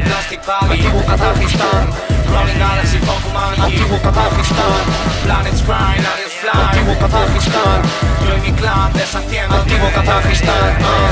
Antiguo Kazajistán, running galaxy Pokemon. Antiguo Kazajistán, planets grind, aliens fly. Antiguo Kazajistán, yo y mi clan desatiendo. Antiguo Kazajistán,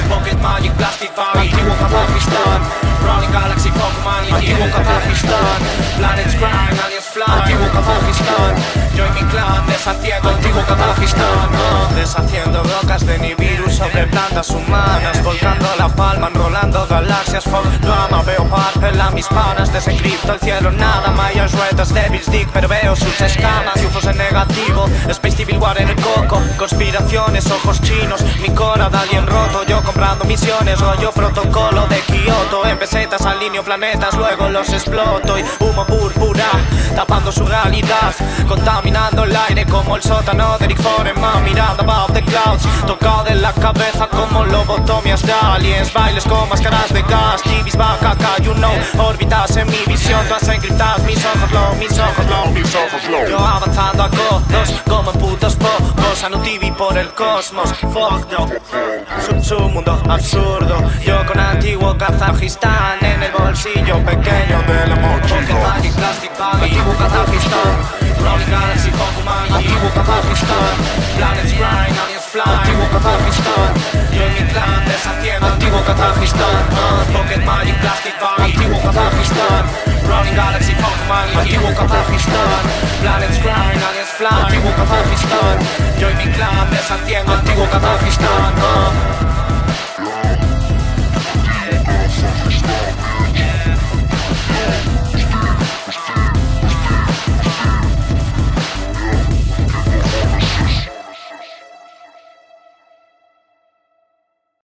pocket magic, plastic body. Antiguo Kazajistán, running galaxy Pokemon. Antiguo Kazajistán, planets grind, aliens fly. Antiguo Kazajistán, yo y mi clan desatiendo. Antiguo Kazajistán, deshaciendo rocas de Nibiru sobre plantas humanas, volcando la palma, enrolando galaxias, drama. Veo parcela, mis panas, desencripto el cielo, nada. Mayas, ruedas, Devil's Dick, pero veo sus escamas. UFOs en negativo, Space Civil War en el coco. Conspiraciones, ojos chinos, mi cora de alien roto. Yo comprando misiones, rollo protocolo de Kioto. En pesetas alineo planetas, luego los exploto. Y humo púrpura, tapando su realidad, contaminando el aire como el sótano de Rick Foreman. Mirando above the clouds, tocado de la cabeza como lobotomías de aliens. Bailes con máscaras de gas, TVs baja acá, you know. Órbitas en mi visión, todas encriptadas, mis ojos low, mis ojos low, mis ojos low. Yo avanzando a codos, como putos pocos, a no TV por el cosmos, fuck no. Su mundo absurdo, yo con Antiguo Kazajistán en el bolsillo pequeño de la mochila. Pocket magic, plastic bag, Antiguo Kazajistán, rolling galaxy, Pokemon. Antiguo Kazajistán, planets grind, aliens fly. Antiguo Kazajistán, yo y mi clan desatiendo. Antiguo Kazajistán, pocket magic, plastic bag. Antiguo Kazajistán, running galaxy, Pokemon. Antiguo Kazajistán, planets grind, aliens fly. Antiguo Kazajistán, yo y mi clan desatiendo. Antiguo Kazajistán.